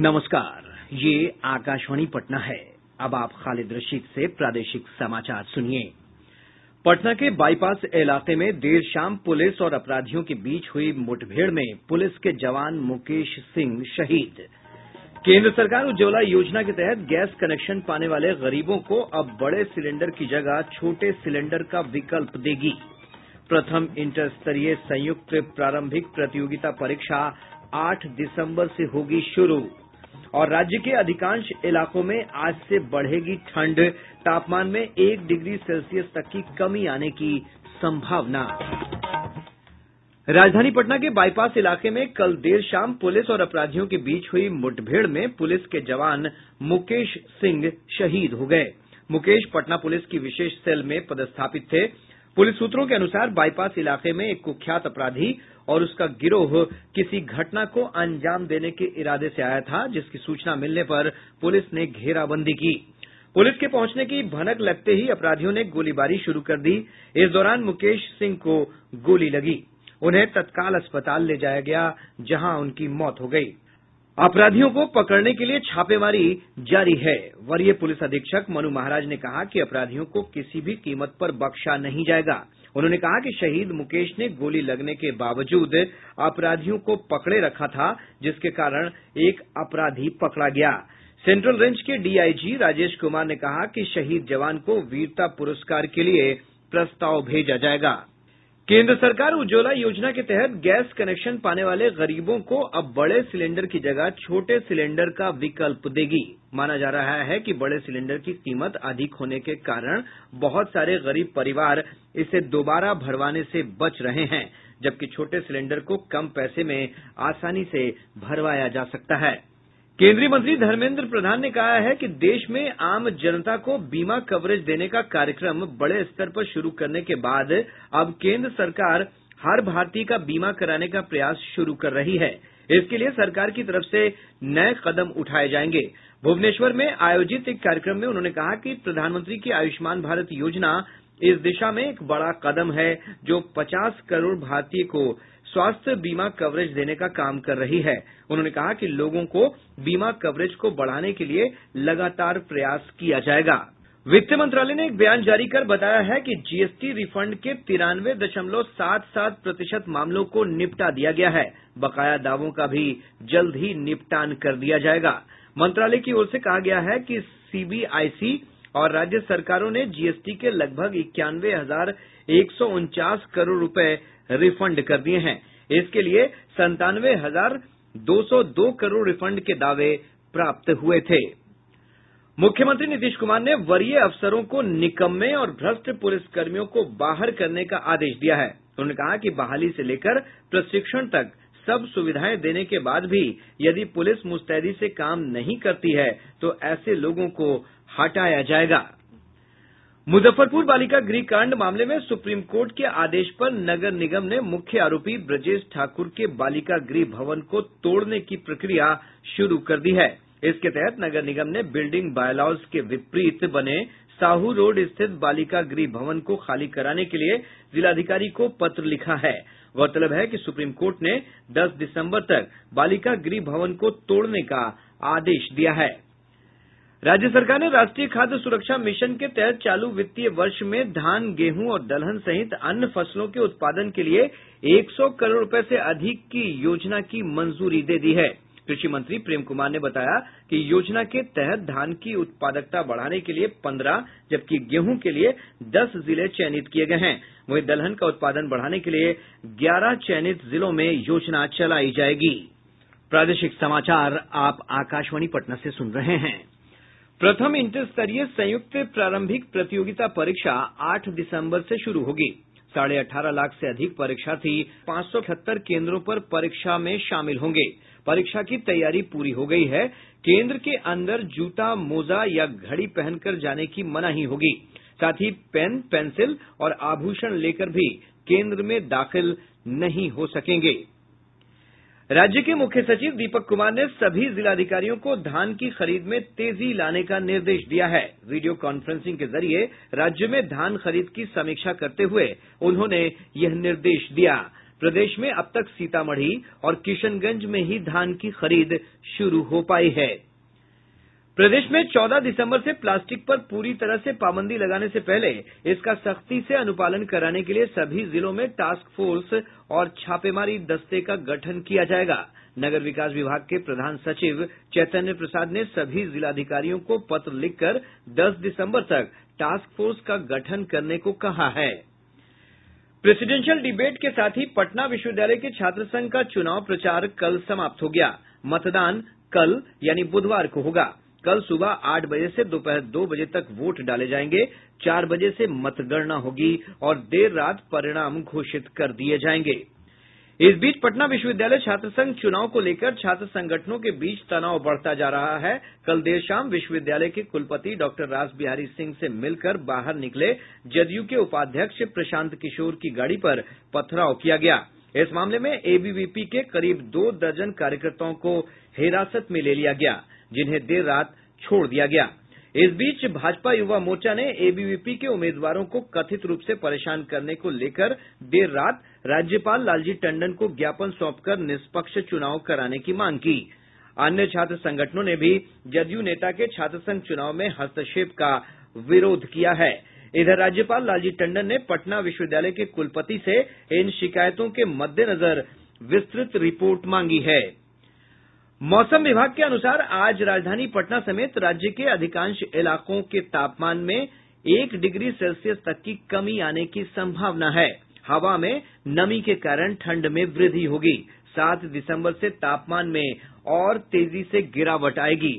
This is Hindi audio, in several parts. नमस्कार, ये आकाशवाणी पटना है। अब आप खालिद रशीद से प्रादेशिक समाचार सुनिए। पटना के बाईपास इलाके में देर शाम पुलिस और अपराधियों के बीच हुई मुठभेड़ में पुलिस के जवान मुकेश सिंह शहीद। केंद्र सरकार उज्ज्वला योजना के तहत गैस कनेक्शन पाने वाले गरीबों को अब बड़े सिलेंडर की जगह छोटे सिलेंडर का विकल्प देगी। प्रथम इंटर स्तरीय संयुक्त प्रारंभिक प्रतियोगिता परीक्षा 8 दिसंबर से होगी शुरू। और राज्य के अधिकांश इलाकों में आज से बढ़ेगी ठंड, तापमान में 1 डिग्री सेल्सियस तक की कमी आने की संभावना। राजधानी पटना के बाईपास इलाके में कल देर शाम पुलिस और अपराधियों के बीच हुई मुठभेड़ में पुलिस के जवान मुकेश सिंह शहीद हो गए। मुकेश पटना पुलिस की विशेष सेल में पदस्थापित थे। पुलिस सूत्रों के अनुसार बाईपास इलाके में एक कुख्यात अपराधी और उसका गिरोह किसी घटना को अंजाम देने के इरादे से आया था, जिसकी सूचना मिलने पर पुलिस ने घेराबंदी की। पुलिस के पहुंचने की भनक लगते ही अपराधियों ने गोलीबारी शुरू कर दी। इस दौरान मुकेश सिंह को गोली लगी। उन्हें तत्काल अस्पताल ले जाया गया, जहां उनकी मौत हो गई। अपराधियों को पकड़ने के लिए छापेमारी जारी है। वरीय पुलिस अधीक्षक मनु महाराज ने कहा कि अपराधियों को किसी भी कीमत पर बख्शा नहीं जाएगा। उन्होंने कहा कि शहीद मुकेश ने गोली लगने के बावजूद अपराधियों को पकड़े रखा था, जिसके कारण एक अपराधी पकड़ा गया। सेंट्रल रेंज के डीआईजी राजेश कुमार ने कहा कि शहीद जवान को वीरता पुरस्कार के लिए प्रस्ताव भेजा जाएगा। केंद्र सरकार उज्ज्वला योजना के तहत गैस कनेक्शन पाने वाले गरीबों को अब बड़े सिलेंडर की जगह छोटे सिलेंडर का विकल्प देगी। माना जा रहा है कि बड़े सिलेंडर की कीमत अधिक होने के कारण बहुत सारे गरीब परिवार इसे दोबारा भरवाने से बच रहे हैं, जबकि छोटे सिलेंडर को कम पैसे में आसानी से भरवाया जा सकता है। केंद्रीय मंत्री धर्मेंद्र प्रधान ने कहा है कि देश में आम जनता को बीमा कवरेज देने का कार्यक्रम बड़े स्तर पर शुरू करने के बाद अब केंद्र सरकार हर भारतीय का बीमा कराने का प्रयास शुरू कर रही है। इसके लिए सरकार की तरफ से नए कदम उठाए जाएंगे। भुवनेश्वर में आयोजित एक कार्यक्रम में उन्होंने कहा कि प्रधानमंत्री की आयुष्मान भारत योजना इस दिशा में एक बड़ा कदम है, जो 50 करोड़ भारतीय को स्वास्थ्य बीमा कवरेज देने का काम कर रही है। उन्होंने कहा कि लोगों को बीमा कवरेज को बढ़ाने के लिए लगातार प्रयास किया जाएगा। वित्त मंत्रालय ने एक बयान जारी कर बताया है कि जीएसटी रिफंड के 93.77% मामलों को निपटा दिया गया है। बकाया दावों का भी जल्द ही निपटान कर दिया जाएगा। मंत्रालय की ओर से कहा गया है कि सीबीआईसी और राज्य सरकारों ने जीएसटी के लगभग 91,149 करोड़ रुपए रिफंड कर दिए हैं। इसके लिए 97,202 करोड़ रिफंड के दावे प्राप्त हुए थे। मुख्यमंत्री नीतीश कुमार ने वरीय अफसरों को निकम्मे और भ्रष्ट पुलिसकर्मियों को बाहर करने का आदेश दिया है। उन्होंने कहा कि बहाली से लेकर प्रशिक्षण तक सब सुविधाएं देने के बाद भी यदि पुलिस मुस्तैदी से काम नहीं करती है तो ऐसे लोगों को हटाया जाएगा। मुजफ्फरपुर बालिका गृह कांड मामले में सुप्रीम कोर्ट के आदेश पर नगर निगम ने मुख्य आरोपी ब्रजेश ठाकुर के बालिका गृह भवन को तोड़ने की प्रक्रिया शुरू कर दी है। इसके तहत नगर निगम ने बिल्डिंग बायलॉज के विपरीत बने साहू रोड स्थित बालिका गृह भवन को खाली कराने के लिए जिलाधिकारी को पत्र लिखा है। गौरतलब है कि सुप्रीम कोर्ट ने 10 दिसंबर तक बालिका गृह भवन को तोड़ने का आदेश दिया है। राज्य सरकार ने राष्ट्रीय खाद्य सुरक्षा मिशन के तहत चालू वित्तीय वर्ष में धान, गेहूं और दलहन सहित अन्य फसलों के उत्पादन के लिए 100 करोड़ रुपए से अधिक की योजना की मंजूरी दे दी है। कृषि मंत्री प्रेम कुमार ने बताया कि योजना के तहत धान की उत्पादकता बढ़ाने के लिए 15 जबकि गेहूं के लिए 10 जिले चयनित किए गए हैं। वहीं दलहन का उत्पादन बढ़ाने के लिए 11 चयनित जिलों में योजना चलाई जाएगी। प्रादेशिक समाचार आप आकाशवाणी पटना से सुन रहे हैं। प्रथम इंटर स्तरीय संयुक्त प्रारंभिक प्रतियोगिता परीक्षा 8 दिसंबर से शुरू होगी। 18.5 लाख से अधिक परीक्षार्थी 576 केंद्रों पर परीक्षा में शामिल होंगे। परीक्षा की तैयारी पूरी हो गई है। केंद्र के अंदर जूता, मोजा या घड़ी पहनकर जाने की मनाही होगी। साथ ही पेन, पेंसिल और आभूषण लेकर भी केंद्र में दाखिल नहीं हो सकेंगे। राज्य के मुख्य सचिव दीपक कुमार ने सभी जिलाधिकारियों को धान की खरीद में तेजी लाने का निर्देश दिया है। वीडियो कॉन्फ्रेंसिंग के जरिए राज्य में धान खरीद की समीक्षा करते हुए उन्होंने यह निर्देश दिया। प्रदेश में अब तक सीतामढ़ी और किशनगंज में ही धान की खरीद शुरू हो पायी है। प्रदेश में 14 दिसंबर से प्लास्टिक पर पूरी तरह से पाबंदी लगाने से पहले इसका सख्ती से अनुपालन कराने के लिए सभी जिलों में टास्क फोर्स और छापेमारी दस्ते का गठन किया जाएगा। नगर विकास विभाग के प्रधान सचिव चैतन्य प्रसाद ने सभी जिलाधिकारियों को पत्र लिखकर 10 दिसंबर तक टास्क फोर्स का गठन करने को कहा है। प्रेसिडेंशियल डिबेट के साथ ही पटना विश्वविद्यालय के छात्र संघ का चुनाव प्रचार कल समाप्त हो गया। मतदान कल यानी बुधवार को होगा। कल सुबह 8 बजे से दोपहर 2 बजे तक वोट डाले जाएंगे। 4 बजे से मतगणना होगी और देर रात परिणाम घोषित कर दिए जाएंगे। इस बीच पटना विश्वविद्यालय छात्र संघ चुनाव को लेकर छात्र संगठनों के बीच तनाव बढ़ता जा रहा है। कल देर शाम विश्वविद्यालय के कुलपति डॉक्टर राजबिहारी सिंह से मिलकर बाहर निकले जदयू के उपाध्यक्ष प्रशांत किशोर की गाड़ी पर पथराव किया गया। इस मामले में एबीवीपी के करीब 2 दर्जन कार्यकर्ताओं को हिरासत में ले लिया गया, जिन्हें देर रात छोड़ दिया गया। इस बीच भाजपा युवा मोर्चा ने एबीवीपी के उम्मीदवारों को कथित रूप से परेशान करने को लेकर देर रात राज्यपाल लालजी टंडन को ज्ञापन सौंपकर निष्पक्ष चुनाव कराने की मांग की। अन्य छात्र संगठनों ने भी जदयू नेता के छात्र संघ चुनाव में हस्तक्षेप का विरोध किया है। इधर राज्यपाल लालजी टंडन ने पटना विश्वविद्यालय के कुलपति से इन शिकायतों के मद्देनजर विस्तृत रिपोर्ट मांगी है। मौसम विभाग के अनुसार आज राजधानी पटना समेत राज्य के अधिकांश इलाकों के तापमान में 1 डिग्री सेल्सियस तक की कमी आने की संभावना है। हवा में नमी के कारण ठंड में वृद्धि होगी। 7 दिसंबर से तापमान में और तेजी से गिरावट आएगी।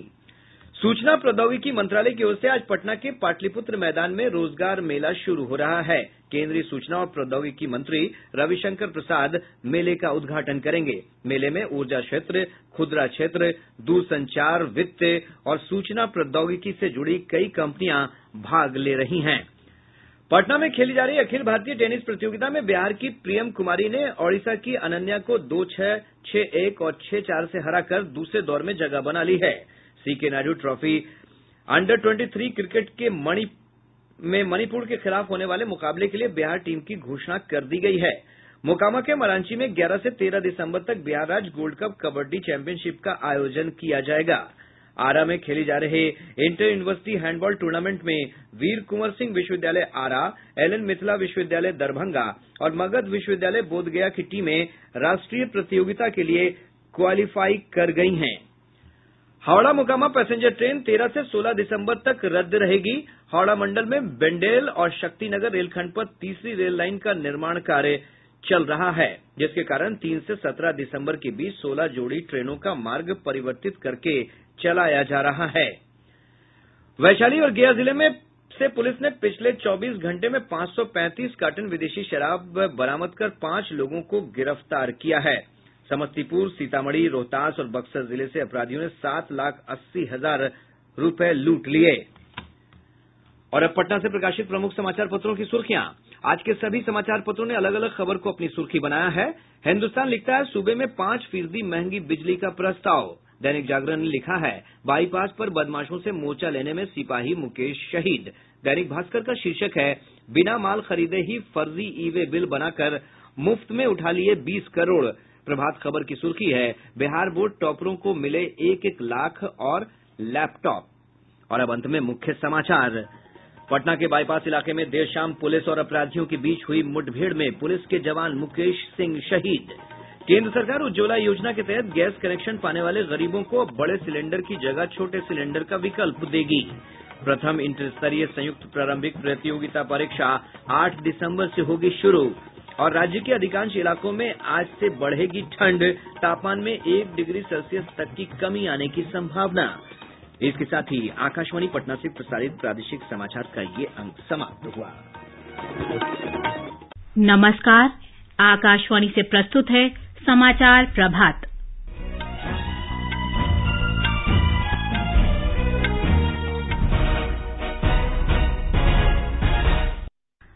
सूचना प्रौद्योगिकी मंत्रालय की ओर से आज पटना के पाटलिपुत्र मैदान में रोजगार मेला शुरू हो रहा है। केंद्रीय सूचना और प्रौद्योगिकी मंत्री रविशंकर प्रसाद मेले का उद्घाटन करेंगे। मेले में ऊर्जा क्षेत्र, खुदरा क्षेत्र, दूरसंचार, वित्त और सूचना प्रौद्योगिकी से जुड़ी कई कंपनियां भाग ले रही हैं। पटना में खेली जा रही अखिल भारतीय टेनिस प्रतियोगिता में बिहार की प्रियम कुमारी ने ओडिशा की अनन्या को 2-6, 6-1 और 6-4 से हराकर दूसरे दौर में जगह बना ली है। CK Naidu trophy under 23 cricket के मणिपुर के खिलाफ होने वाले मुकाबले के लिए बिहार टीम की घोषणा कर दी गई है। मोकामा के मरांची में 11 से 13 दिसंबर तक बिहार राज्य गोल्ड कप कबड्डी चैंपियनशिप का आयोजन किया जाएगा। आरा में खेले जा रहे इंटर यूनिवर्सिटी हैंडबॉल टूर्नामेंट में वीर कुंवर सिंह विश्वविद्यालय आरा, LN मिथिला विश्वविद्यालय दरभंगा और मगध विश्वविद्यालय बोधगया की टीमें राष्ट्रीय प्रतियोगिता के लिए क्वालिफाई कर गयी है। हावड़ा मोकामा पैसेंजर ट्रेन 13 से 16 दिसंबर तक रद्द रहेगी। हावड़ा मंडल में बेंडेल और शक्तिनगर रेलखंड पर तीसरी रेल लाइन का निर्माण कार्य चल रहा है, जिसके कारण 3 से 17 दिसंबर के बीच 16 जोड़ी ट्रेनों का मार्ग परिवर्तित करके चलाया जा रहा है। वैशाली और गया जिले में से पुलिस ने पिछले 24 घंटे में 535 कार्टन विदेशी शराब बरामद कर 5 लोगों को गिरफ्तार किया है। समस्तीपुर, सीतामढ़ी, रोहतास और बक्सर जिले से अपराधियों ने 7,80,000 रूपये लूट लिए। और अब पटना से प्रकाशित प्रमुख समाचार पत्रों की सुर्खियां। आज के सभी समाचार पत्रों ने अलग अलग खबर को अपनी सुर्खी बनाया है। हिन्दुस्तान लिखता है, सूबे में 5% महंगी बिजली का प्रस्ताव। दैनिक जागरण ने लिखा है, बाईपास पर बदमाशों से मोर्चा लेने में सिपाही मुकेश शहीद। दैनिक भास्कर का शीर्षक है, बिना माल खरीदे ही फर्जी ई वे बिल बनाकर मुफ्त में उठा लिए 20 करोड़। प्रभात खबर की सुर्खी है, बिहार बोर्ड टॉपरों को मिले 1-1 लाख और लैपटॉप। और अब अंत में मुख्य समाचार। पटना के बाईपास इलाके में देर शाम पुलिस और अपराधियों के बीच हुई मुठभेड़ में पुलिस के जवान मुकेश सिंह शहीद। केंद्र सरकार उज्ज्वला योजना के तहत गैस कनेक्शन पाने वाले गरीबों को अब बड़े सिलेंडर की जगह छोटे सिलेंडर का विकल्प देगी। प्रथम इंटर स्तरीय संयुक्त प्रारंभिक प्रतियोगिता परीक्षा 8 दिसंबर से होगी शुरू। और राज्य के अधिकांश इलाकों में आज से बढ़ेगी ठंड, तापमान में 1 डिग्री सेल्सियस तक की कमी आने की संभावना। इसके साथ ही आकाशवाणी पटना से प्रसारित प्रादेशिक समाचार का ये अंक समाप्त हुआ। नमस्कार, आकाशवाणी से प्रस्तुत है समाचार प्रभात।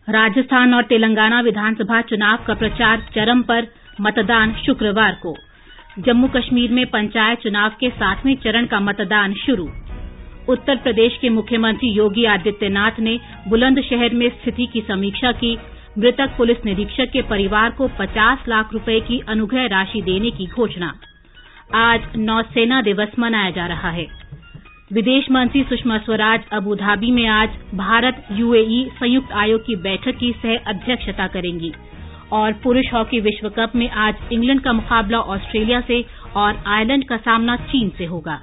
राजस्थान और तेलंगाना विधानसभा चुनाव का प्रचार चरम पर, मतदान शुक्रवार को। जम्मू कश्मीर में पंचायत चुनाव के 7वें चरण का मतदान शुरू। उत्तर प्रदेश के मुख्यमंत्री योगी आदित्यनाथ ने बुलंदशहर में स्थिति की समीक्षा की। मृतक पुलिस निरीक्षक के परिवार को 50 लाख रुपए की अनुग्रह राशि देने की घोषणा। आज नौसेना दिवस मनाया जा रहा है। विदेश मंत्री सुषमा स्वराज अबू धाबी में आज भारत यूएई संयुक्त आयोग की बैठक की सह अध्यक्षता करेंगी। और पुरुष हॉकी विश्व कप में आज इंग्लैंड का मुकाबला ऑस्ट्रेलिया से और आयरलैंड का सामना चीन से होगा।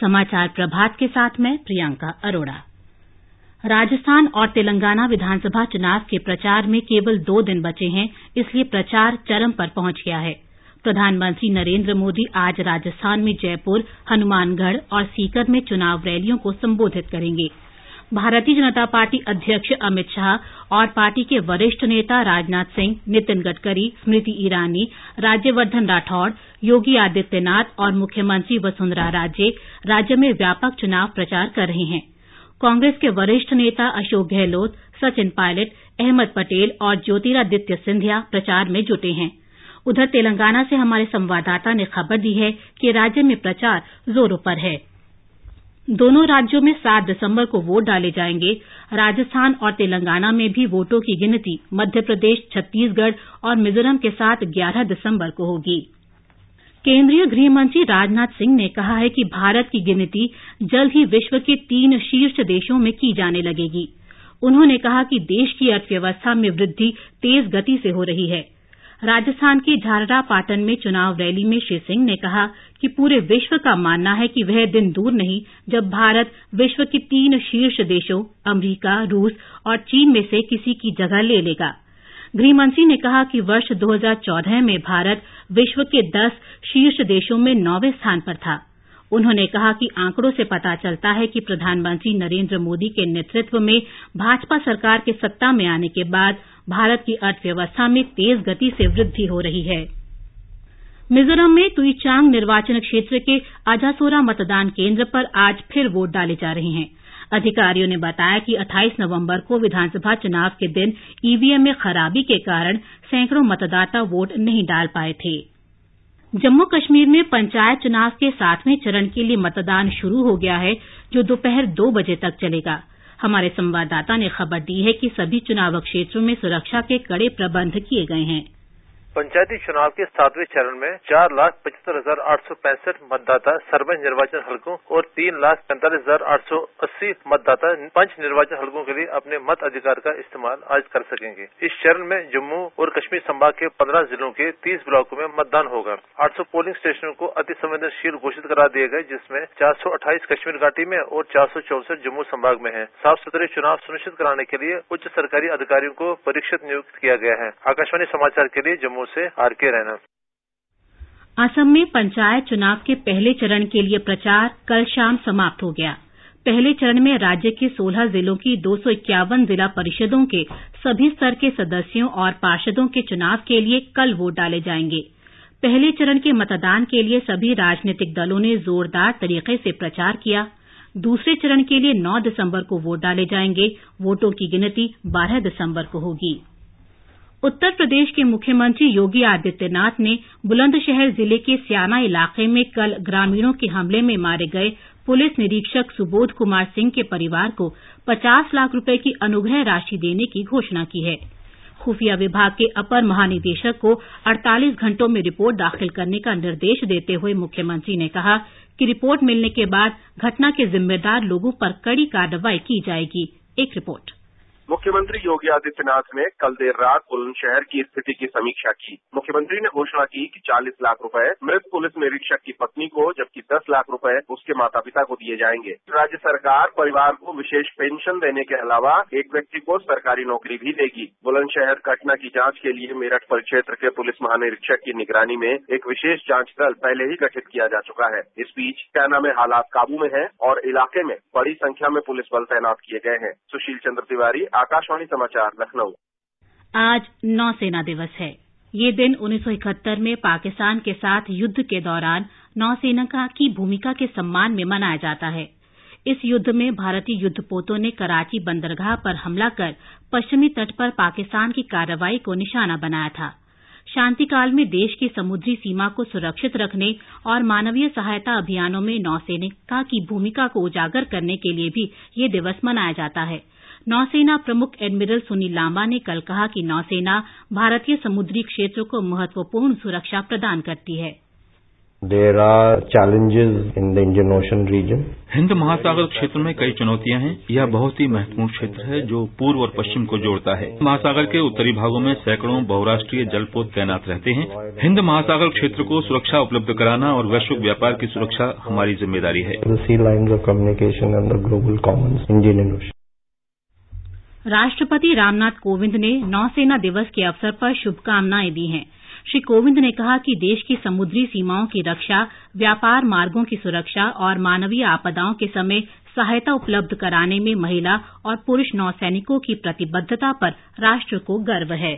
समाचार प्रभात के साथ मैं प्रियंका अरोड़ा। राजस्थान और तेलंगाना विधानसभा चुनाव के प्रचार में केवल 2 दिन बचे हैं, इसलिए प्रचार चरम पर पहुंच गया है। प्रधानमंत्री नरेंद्र मोदी आज राजस्थान में जयपुर, हनुमानगढ़ और सीकर में चुनाव रैलियों को संबोधित करेंगे। भारतीय जनता पार्टी अध्यक्ष अमित शाह और पार्टी के वरिष्ठ नेता राजनाथ सिंह, नितिन गडकरी, स्मृति ईरानी, राज्यवर्धन राठौड़, योगी आदित्यनाथ और मुख्यमंत्री वसुंधरा राजे राज्य में व्यापक चुनाव प्रचार कर रहे हैं। कांग्रेस के वरिष्ठ नेता अशोक गहलोत, सचिन पायलट, अहमद पटेल और ज्योतिरादित्य सिंधिया प्रचार में जुटे हैं। उधर तेलंगाना से हमारे संवाददाता ने खबर दी है कि राज्य में प्रचार जोरों पर है। दोनों राज्यों में 7 दिसंबर को वोट डाले जाएंगे। राजस्थान और तेलंगाना में भी वोटों की गिनती मध्य प्रदेश, छत्तीसगढ़ और मिजोरम के साथ 11 दिसंबर को होगी। केंद्रीय गृह मंत्री राजनाथ सिंह ने कहा है कि भारत की गिनती जल्द ही विश्व के 3 शीर्ष देशों में की जाने लगेगी। उन्होंने कहा कि देश की अर्थव्यवस्था में वृद्धि तेज गति से हो रही है। राजस्थान के झालरापाटन में चुनाव रैली में श्री सिंह ने कहा कि पूरे विश्व का मानना है कि वह दिन दूर नहीं जब भारत विश्व के 3 शीर्ष देशों अमरीका, रूस और चीन में से किसी की जगह ले लेगा। गृहमंत्री ने कहा कि वर्ष 2014 में भारत विश्व के 10 शीर्ष देशों में 9वें स्थान पर था। उन्होंने कहा कि आंकड़ों से पता चलता है कि प्रधानमंत्री नरेंद्र मोदी के नेतृत्व में भाजपा सरकार के सत्ता में आने के बाद भारत की अर्थव्यवस्था में तेज गति से वृद्धि हो रही है। मिजोरम में तुईचांग निर्वाचन क्षेत्र के अजासोरा मतदान केंद्र पर आज फिर वोट डाले जा रहे हैं। अधिकारियों ने बताया कि 28 नवंबर को विधानसभा चुनाव के दिन ईवीएम में खराबी के कारण सैकड़ों मतदाता वोट नहीं डाल पाए थे। जम्मू कश्मीर में पंचायत चुनाव के 7वें चरण के लिए मतदान शुरू हो गया है, जो दोपहर 2 बजे तक चलेगा। हमारे संवाददाता ने खबर दी है कि सभी चुनाव क्षेत्रों में सुरक्षा के कड़े प्रबंध किए गए हैं। पंचायती चुनाव के 7वें चरण में 4,75,865 मतदाता सर्वे निर्वाचन हलकों और 3,45,880 मतदाता 5 निर्वाचन हलकों के लिए अपने मत अधिकार का इस्तेमाल आज कर सकेंगे। इस चरण में जम्मू और कश्मीर संभाग के 15 जिलों के 30 ब्लॉकों में मतदान होगा। 800 पोलिंग स्टेशनों को अति संवेदनशील घोषित करा दिए गए, जिसमें 428 कश्मीर घाटी में और 464 जम्मू संभाग में है। साफ सुथरे चुनाव सुनिश्चित कराने के लिए उच्च सरकारी अधिकारियों को परीक्षित नियुक्त किया गया है। आकाशवाणी समाचार के लिए से आरके रहना। असम में पंचायत चुनाव के पहले चरण के लिए प्रचार कल शाम समाप्त हो गया। पहले चरण में राज्य के 16 जिलों की 251 जिला परिषदों के सभी स्तर के सदस्यों और पार्षदों के चुनाव के लिए कल वोट डाले जाएंगे। पहले चरण के मतदान के लिए सभी राजनीतिक दलों ने जोरदार तरीके से प्रचार किया। दूसरे चरण के लिए 9 दिसंबर को वोट डाले जाएंगे। वोटों की गिनती 12 दिसंबर को होगी। उत्तर प्रदेश के मुख्यमंत्री योगी आदित्यनाथ ने बुलंदशहर जिले के स्याना इलाके में कल ग्रामीणों के हमले में मारे गए पुलिस निरीक्षक सुबोध कुमार सिंह के परिवार को 50 लाख रुपए की अनुग्रह राशि देने की घोषणा की है। खुफिया विभाग के अपर महानिदेशक को 48 घंटों में रिपोर्ट दाखिल करने का निर्देश देते हुए मुख्यमंत्री ने कहा कि रिपोर्ट मिलने के बाद घटना के जिम्मेदार लोगों पर कड़ी कार्रवाई की जाएगी। एक रिपोर्ट। मुख्यमंत्री योगी आदित्यनाथ ने कल देर रात बुलंदशहर की स्थिति की समीक्षा की। मुख्यमंत्री ने घोषणा की कि 40 लाख रुपए मृत पुलिस निरीक्षक की पत्नी को जबकि 10 लाख रुपए उसके माता पिता को दिए जाएंगे। राज्य सरकार परिवार को विशेष पेंशन देने के अलावा एक व्यक्ति को सरकारी नौकरी भी देगी। बुलंदशहर घटना की जांच के लिए मेरठ परिक्षेत्र के पुलिस महानिरीक्षक की निगरानी में एक विशेष जांच दल पहले ही गठित किया जा चुका है। इस बीच कैना में हालात काबू में है और इलाके में बड़ी संख्या में पुलिस बल तैनात किए गए हैं। सुशील चंद्र तिवारी, आकाशवाणी समाचार, लखनऊ। आज नौसेना दिवस है। ये दिन 1971 में पाकिस्तान के साथ युद्ध के दौरान नौसेना की भूमिका के सम्मान में मनाया जाता है। इस युद्ध में भारतीय युद्धपोतों ने कराची बंदरगाह पर हमला कर पश्चिमी तट पर पाकिस्तान की कार्रवाई को निशाना बनाया था। शांतिकाल में देश की समुद्री सीमा को सुरक्षित रखने और मानवीय सहायता अभियानों में नौसेना की भूमिका को उजागर करने के लिए भी ये दिवस मनाया जाता है। नौसेना प्रमुख एडमिरल सुनील लांबा ने कल कहा कि नौसेना भारतीय समुद्री क्षेत्र को महत्वपूर्ण सुरक्षा प्रदान करती है। There are challenges in the Indian Ocean region. Hind महासागर क्षेत्र में कई चुनौतियां हैं। यह बहुत ही महत्वपूर्ण क्षेत्र है जो पूर्व और पश्चिम को जोड़ता है। महासागर के उत्तरी भागों में सैकड़ों बहुराष्ट्रीय जलपोत तैनात रहते हैं। हिंद महासागर क्षेत्र को सुरक्षा उपलब्ध कराना और वैश्विक व्यापार की सुरक्षा हमारी जिम्मेदारी है। The sea lines of communication and the global commons, Indian Ocean. राष्ट्रपति रामनाथ कोविंद ने नौसेना दिवस के अवसर पर शुभकामनाएं दी हैं। श्री कोविंद ने कहा कि देश की समुद्री सीमाओं की रक्षा, व्यापार मार्गों की सुरक्षा और मानवीय आपदाओं के समय सहायता उपलब्ध कराने में महिला और पुरुष नौसैनिकों की प्रतिबद्धता पर राष्ट्र को गर्व है।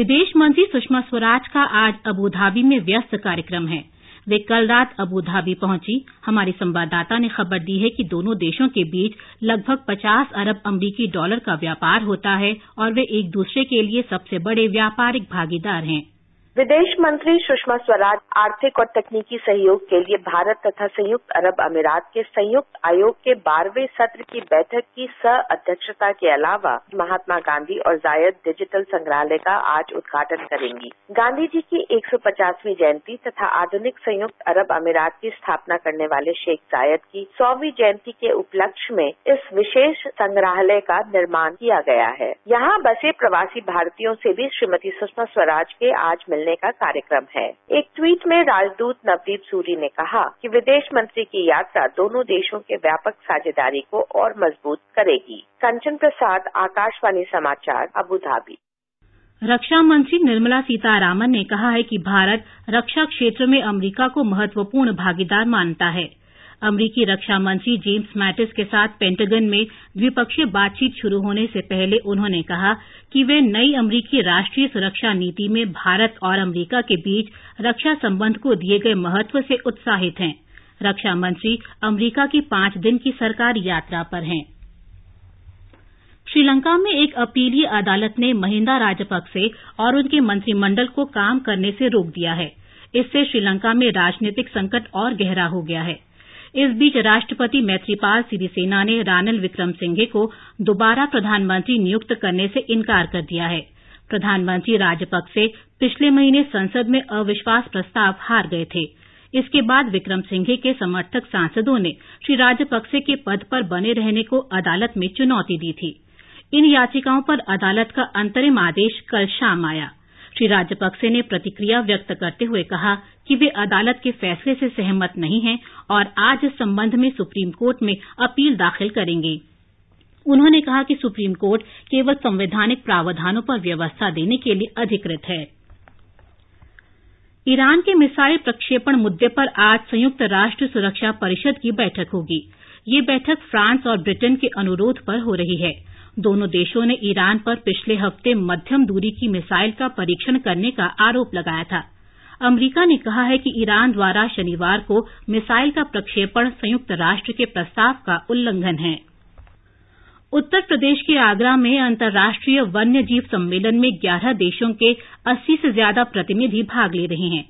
विदेश मंत्री सुषमा स्वराज का आज अबूधाबी में व्यस्त कार्यक्रम है। वे कल रात अबूधाबी पहुंची। हमारे संवाददाता ने खबर दी है कि दोनों देशों के बीच लगभग 50 अरब अमरीकी डॉलर का व्यापार होता है और वे एक दूसरे के लिए सबसे बड़े व्यापारिक भागीदार हैं। विदेश मंत्री सुषमा स्वराज आर्थिक और तकनीकी सहयोग के लिए भारत तथा संयुक्त अरब अमीरात के संयुक्त आयोग के 12वें सत्र की बैठक की सह अध्यक्षता के अलावा महात्मा गांधी और जायद डिजिटल संग्रहालय का आज उद्घाटन करेंगी। गांधी जी की 150वीं जयंती तथा आधुनिक संयुक्त अरब अमीरात की स्थापना करने वाले शेख जायद की 100वीं जयंती के उपलक्ष्य में इस विशेष संग्रहालय का निर्माण किया गया है। यहाँ बसे प्रवासी भारतीयों से भी श्रीमती सुषमा स्वराज के आज का कार्यक्रम है। एक ट्वीट में राजदूत नवदीप सूरी ने कहा कि विदेश मंत्री की यात्रा दोनों देशों के व्यापक साझेदारी को और मजबूत करेगी। कंचन प्रसाद, आकाशवाणी समाचार, अबू धाबी। रक्षा मंत्री निर्मला सीतारामन ने कहा है कि भारत रक्षा क्षेत्र में अमेरिका को महत्वपूर्ण भागीदार मानता है। अमरीकी रक्षा मंत्री जेम्स मैटिस के साथ पेंटागन में द्विपक्षीय बातचीत शुरू होने से पहले उन्होंने कहा कि वे नई अमरीकी राष्ट्रीय सुरक्षा नीति में भारत और अमरीका के बीच रक्षा संबंध को दिए गए महत्व से उत्साहित हैं। रक्षा मंत्री अमरीका की 5 दिन की सरकारी यात्रा पर हैं। श्रीलंका में एक अपीलीय अदालत ने महिंदा राजपक्से और उनके मंत्रिमंडल को काम करने से रोक दिया है। इससे श्रीलंका में राजनीतिक संकट और गहरा हो गया है। इस बीच राष्ट्रपति मैत्रीपाल सिरिसेना ने रानिल विक्रमसिंघे को दोबारा प्रधानमंत्री नियुक्त करने से इनकार कर दिया है। प्रधानमंत्री राजपक्से पिछले महीने संसद में अविश्वास प्रस्ताव हार गए थे। इसके बाद विक्रमसिंघे के समर्थक सांसदों ने श्री राजपक्से के पद पर बने रहने को अदालत में चुनौती दी थी। इन याचिकाओं पर अदालत का अंतरिम आदेश कल शाम आया। श्री राजपक्से ने प्रतिक्रिया व्यक्त करते हुए कहा कि वे अदालत के फैसले से सहमत नहीं हैं और आज इस संबंध में सुप्रीम कोर्ट में अपील दाखिल करेंगे। उन्होंने कहा कि सुप्रीम कोर्ट केवल संवैधानिक प्रावधानों पर व्यवस्था देने के लिए अधिकृत है। ईरान के मिसाइल प्रक्षेपण मुद्दे पर आज संयुक्त राष्ट्र सुरक्षा परिषद की बैठक होगी। ये बैठक फ्रांस और ब्रिटेन के अनुरोध पर हो रही है। दोनों देशों ने ईरान पर पिछले हफ्ते मध्यम दूरी की मिसाइल का परीक्षण करने का आरोप लगाया था। अमेरिका ने कहा है कि ईरान द्वारा शनिवार को मिसाइल का प्रक्षेपण संयुक्त राष्ट्र के प्रस्ताव का उल्लंघन है। उत्तर प्रदेश के आगरा में अंतर्राष्ट्रीय वन्य जीव सम्मेलन में 11 देशों के 80 से ज्यादा प्रतिनिधि भाग ले रहे हैं।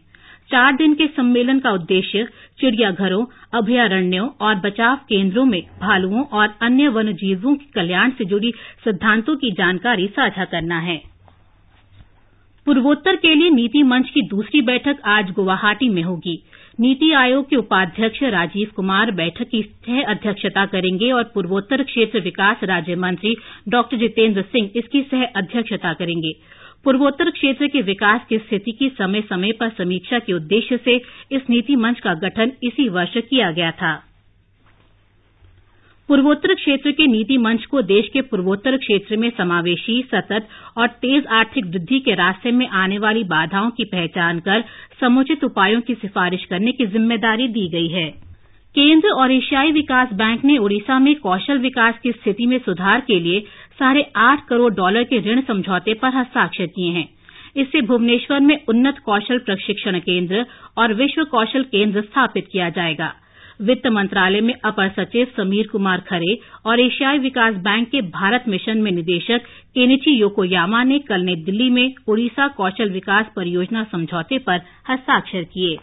4 दिन के सम्मेलन का उद्देश्य चिड़ियाघरों, अभयारण्यों और बचाव केंद्रों में भालुओं और अन्य वन्य जीवों के कल्याण से जुड़ी सिद्धांतों की जानकारी साझा करना है। पूर्वोत्तर के लिए नीति मंच की दूसरी बैठक आज गुवाहाटी में होगी। नीति आयोग के उपाध्यक्ष राजीव कुमार बैठक की सह अध्यक्षता करेंगे और पूर्वोत्तर क्षेत्र विकास राज्य मंत्री डॉ जितेंद्र सिंह इसकी सह अध्यक्षता करेंगे। पूर्वोत्तर क्षेत्र के विकास की स्थिति की समय समय पर समीक्षा के उद्देश्य से इस नीति मंच का गठन इसी वर्ष किया गया था। पूर्वोत्तर क्षेत्र के नीति मंच को देश के पूर्वोत्तर क्षेत्र में समावेशी, सतत और तेज आर्थिक वृद्धि के रास्ते में आने वाली बाधाओं की पहचान कर समुचित उपायों की सिफारिश करने की जिम्मेदारी दी गई है। केंद्र और एशियाई विकास बैंक ने ओडिशा में कौशल विकास की स्थिति में सुधार के लिए $8.5 करोड़ के ऋण समझौते पर हस्ताक्षर किए हैं। इससे भुवनेश्वर में उन्नत कौशल प्रशिक्षण केंद्र और विश्व कौशल केंद्र स्थापित किया जाएगा। वित्त मंत्रालय में अपर सचिव समीर कुमार खरे और एशियाई विकास बैंक के भारत मिशन में निदेशक केनिची योकोयामा ने कल नई दिल्ली में ओडिशा कौशल विकास परियोजना समझौते पर हस्ताक्षर किए।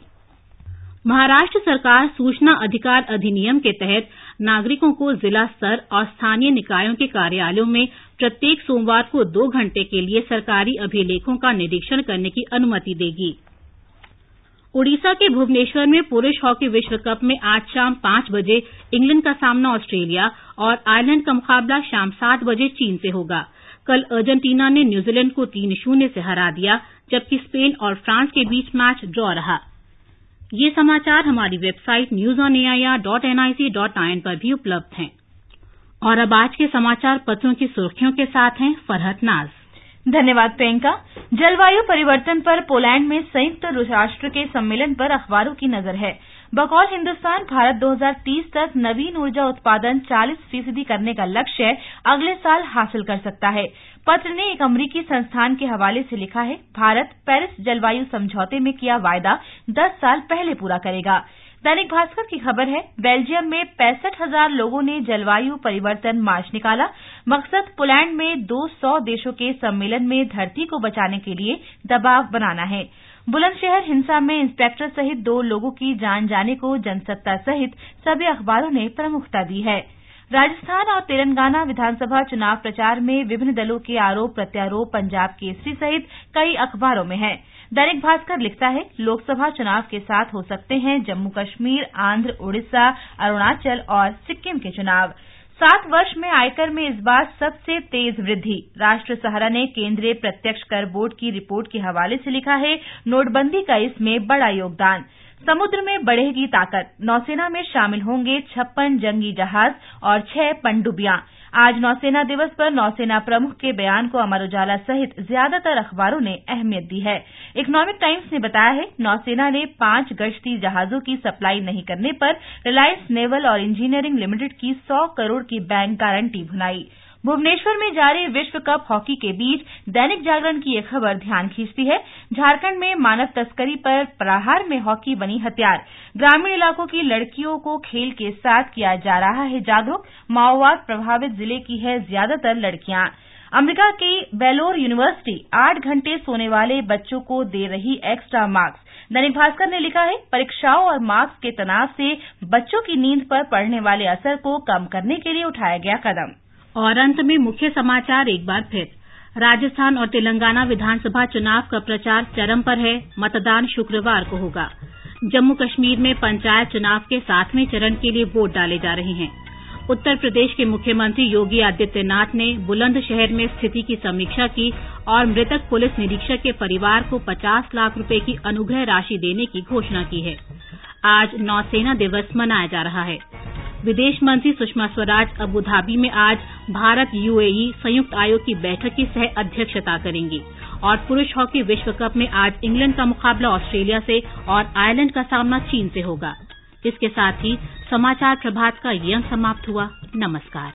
महाराष्ट्र सरकार सूचना अधिकार अधिनियम के तहत नागरिकों को जिला स्तर और स्थानीय निकायों के कार्यालयों में प्रत्येक सोमवार को 2 घंटे के लिए सरकारी अभिलेखों का निरीक्षण करने की अनुमति देगी। ओडिशा के भुवनेश्वर में पुरुष हॉकी विश्व कप में आज शाम 5 बजे इंग्लैंड का सामना ऑस्ट्रेलिया और आयरलैंड का मुकाबला शाम 7 बजे चीन से होगा। कल अर्जेंटीना ने न्यूजीलैंड को 3-0 से हरा दिया, जबकि स्पेन और फ्रांस के बीच मैच ड्रॉ रहा। ये समाचार हमारी वेबसाइट newsonair.nic.in पर भी उपलब्ध हैं। और अब आज के समाचार पत्रों की सुर्खियों के साथ हैं फरहत नाज। धन्यवाद प्रियंका। जलवायु परिवर्तन पर पोलैंड में संयुक्त राष्ट्र के सम्मेलन पर अखबारों की नजर है। बकौल हिंदुस्तान, भारत 2030 तक नवीन ऊर्जा उत्पादन 40% करने का लक्ष्य अगले साल हासिल कर सकता है। पत्र ने एक अमरीकी संस्थान के हवाले से लिखा है, भारत पेरिस जलवायु समझौते में किया वायदा 10 साल पहले पूरा करेगा। दैनिक भास्कर की खबर है, बेल्जियम में 65,000 लोगों ने जलवायु परिवर्तन मार्च निकाला। मकसद पोलैंड में 200 देशों के सम्मेलन में धरती को बचाने के लिए दबाव बनाना है। बुलंदशहर हिंसा में इंस्पेक्टर सहित 2 लोगों की जान जाने को जनसत्ता सहित सभी अखबारों ने प्रमुखता दी है। राजस्थान और तेलंगाना विधानसभा चुनाव प्रचार में विभिन्न दलों के आरोप प्रत्यारोप पंजाब केसरी सहित कई अखबारों में है। दैनिक भास्कर लिखता है, लोकसभा चुनाव के साथ हो सकते हैं जम्मू कश्मीर, आंध्र, उड़ीसा, अरुणाचल और सिक्किम के चुनाव। 7 वर्ष में आयकर में इस बार सबसे तेज वृद्धि। राष्ट्र सहारा ने केंद्रीय प्रत्यक्ष कर बोर्ड की रिपोर्ट के हवाले से लिखा है, नोटबंदी का इसमें बड़ा योगदान। समुद्र में बढ़ेगी ताकत। नौसेना में शामिल होंगे 56 जंगी जहाज और 6 पनडुब्बियां। आज नौसेना दिवस पर नौसेना प्रमुख के बयान को अमर उजाला सहित ज्यादातर अखबारों ने अहमियत दी है। इकोनॉमिक टाइम्स ने बताया है, नौसेना ने 5 गश्ती जहाजों की सप्लाई नहीं करने पर रिलायंस नेवल और इंजीनियरिंग लिमिटेड की 100 करोड़ की बैंक गारंटी भुनाई। भुवनेश्वर में जारी विश्व कप हॉकी के बीच दैनिक जागरण की यह खबर ध्यान खींचती है। झारखंड में मानव तस्करी पर प्रहार में हॉकी बनी हथियार। ग्रामीण इलाकों की लड़कियों को खेल के साथ किया जा रहा है जागरूक। माओवाद प्रभावित जिले की है ज्यादातर लड़कियां। अमेरिका की बेलोर यूनिवर्सिटी 8 घंटे सोने वाले बच्चों को दे रही एक्स्ट्रा मार्क्स। दैनिक भास्कर ने लिखा है, परीक्षाओं और मार्क्स के तनाव से बच्चों की नींद पर पड़ने वाले असर को कम करने के लिए उठाया गया कदम। और अंत में मुख्य समाचार एक बार फिर। राजस्थान और तेलंगाना विधानसभा चुनाव का प्रचार चरम पर है। मतदान शुक्रवार को होगा। जम्मू कश्मीर में पंचायत चुनाव के 7वें चरण के लिए वोट डाले जा रहे हैं। उत्तर प्रदेश के मुख्यमंत्री योगी आदित्यनाथ ने बुलंदशहर में स्थिति की समीक्षा की और मृतक पुलिस निरीक्षक के परिवार को 50 लाख रुपए की अनुग्रह राशि देने की घोषणा की है। आज नौसेना दिवस मनाया जा रहा है। विदेश मंत्री सुषमा स्वराज अबू धाबी में आज भारत यूएई संयुक्त आयोग की बैठक की सह अध्यक्षता करेंगी। और पुरुष हॉकी विश्व कप में आज इंग्लैंड का मुकाबला ऑस्ट्रेलिया से और आयरलैंड का सामना चीन से होगा। इसके साथ ही समाचार प्रभात का ये अंक समाप्त हुआ। नमस्कार।